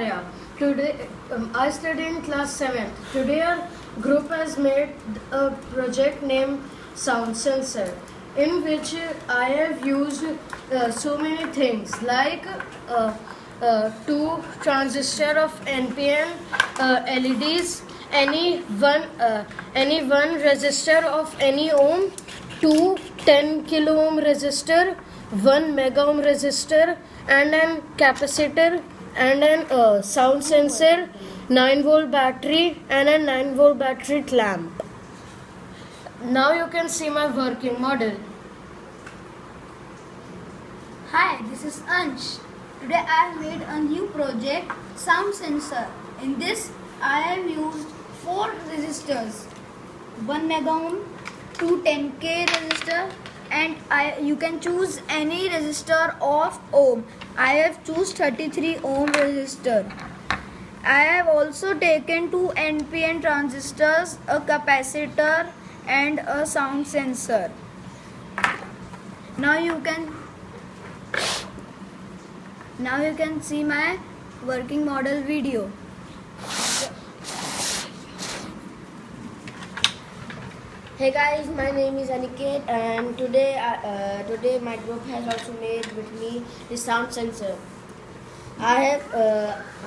Arya. Today, I study in class 7th. Today, our group has made a project named Sound Sensor, in which I have used so many things like two transistor of NPN, LEDs, any one resistor of any ohm, 2 10 kilo ohm resistor, 1 mega ohm resistor, and an capacitor, and an sound sensor, 9-volt battery, and a 9-volt battery clamp. Now you can see my working model. Hi, this is Ansh. Today I have made a new project, sound sensor. In this, I have used 4 resistors, 1 mega ohm, 2 10k resistor, and you can choose any resistor of ohm. I have chosen 33 ohm resistor. I have also taken 2 NPN transistors, a capacitor, and a sound sensor. Now you can see my working model video. Hey guys, my name is Aniket, and today my group has also made with me the sound sensor. I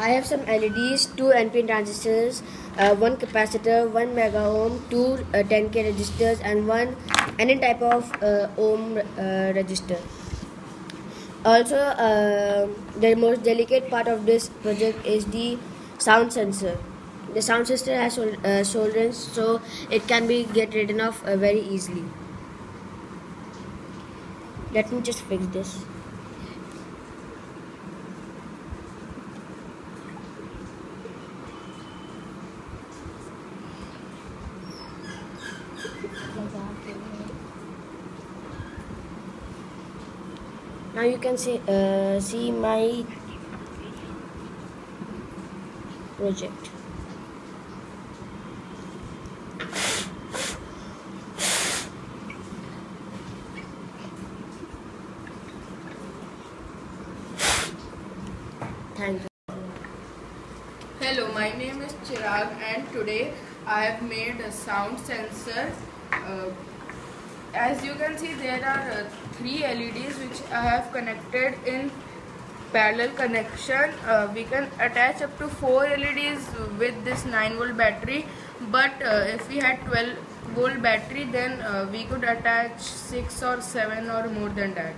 have some LEDs, 2 NPN transistors, 1 capacitor, 1 mega ohm, 2 10k resistors, and any type of ohm resistor. Also, the most delicate part of this project is the sound sensor. The sound system has soldering, so it can be written off very easily. Let me just fix this. Now you can see my project. Hello, my name is Chirag, and today I have made a sound sensor. As you can see, there are 3 LEDs which I have connected in parallel connection. We can attach up to 4 LEDs with this 9-volt battery, but if we had 12-volt battery, then we could attach 6 or 7 or more than that.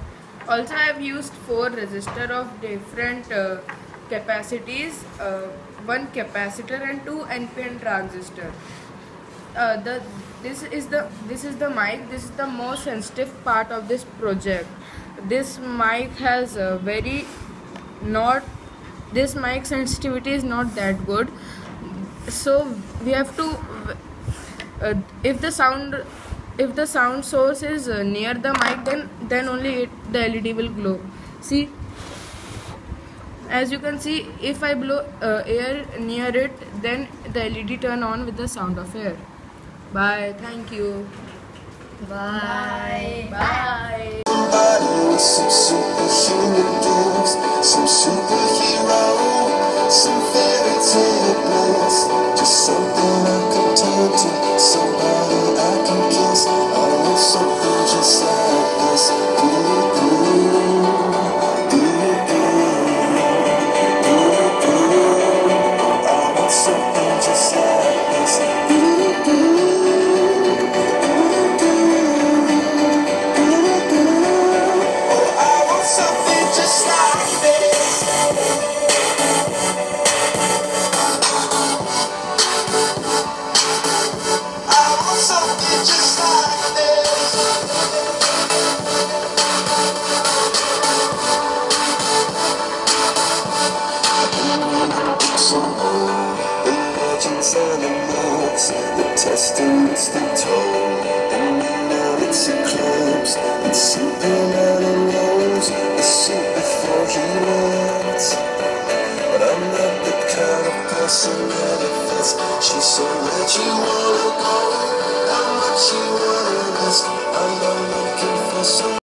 Also, I have used 4 resistors of different capacities, 1 capacitor and 2 NPN transistor. This is the mic. This is the most sensitive part of this project. This mic sensitivity is not that good. So we have to if the sound source is near the mic, then only the LED will glow. See. As you can see, if I blow air near it, then the LED turn on with the sound of air. Bye. Thank you. Bye. Bye. Bye. Some superhuman dreams, some superhero, some fairy tale bliss. Just something I can turn to, somebody I can kiss. I want something just like this. She's so glad you wanna go.